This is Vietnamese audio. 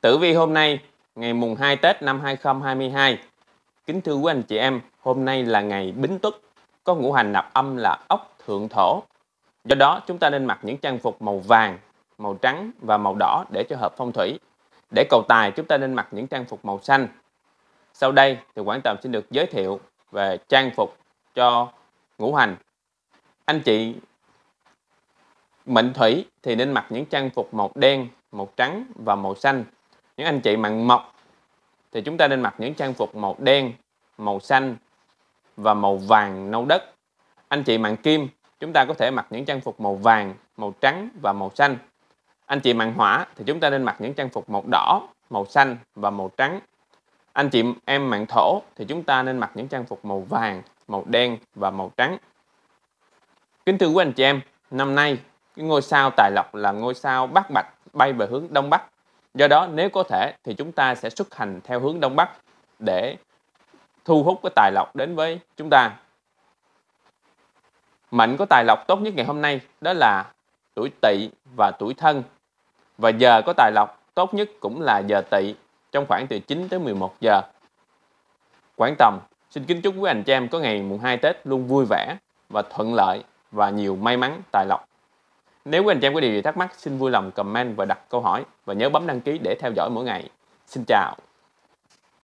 Tử vi hôm nay ngày mùng 2 Tết năm 2022. Kính thưa quý anh chị em, hôm nay là ngày Bính Tuất, có ngũ hành nạp âm là Ốc Thượng Thổ. Do đó chúng ta nên mặc những trang phục màu vàng, màu trắng và màu đỏ để cho hợp phong thủy. Để cầu tài chúng ta nên mặc những trang phục màu xanh. Sau đây thì Quảng Tòng xin được giới thiệu về trang phục cho ngũ hành. Anh chị mệnh Thủy thì nên mặc những trang phục màu đen, màu trắng và màu xanh. Những anh chị mệnh Mộc thì chúng ta nên mặc những trang phục màu đen, màu xanh và màu vàng nâu đất. Anh chị mệnh Kim chúng ta có thể mặc những trang phục màu vàng, màu trắng và màu xanh. Anh chị mệnh Hỏa thì chúng ta nên mặc những trang phục màu đỏ, màu xanh và màu trắng. Anh chị em mệnh Thổ thì chúng ta nên mặc những trang phục màu vàng, màu đen và màu trắng. Kính thưa quý anh chị em, năm nay cái ngôi sao tài lộc là ngôi sao Bát Bạch bay về hướng Đông Bắc. Do đó nếu có thể thì chúng ta sẽ xuất hành theo hướng Đông Bắc để thu hút cái tài lộc đến với chúng ta. Mệnh có tài lộc tốt nhất ngày hôm nay đó là tuổi Tỵ và tuổi Thân. Và giờ có tài lộc tốt nhất cũng là giờ Tỵ, trong khoảng từ 9 tới 11 giờ. Quảng Tòng xin kính chúc quý anh chị em có ngày mùng 2 Tết luôn vui vẻ và thuận lợi và nhiều may mắn tài lộc. Nếu quý anh chị em có điều gì thắc mắc, xin vui lòng comment và đặt câu hỏi. Và nhớ bấm đăng ký để theo dõi mỗi ngày. Xin chào!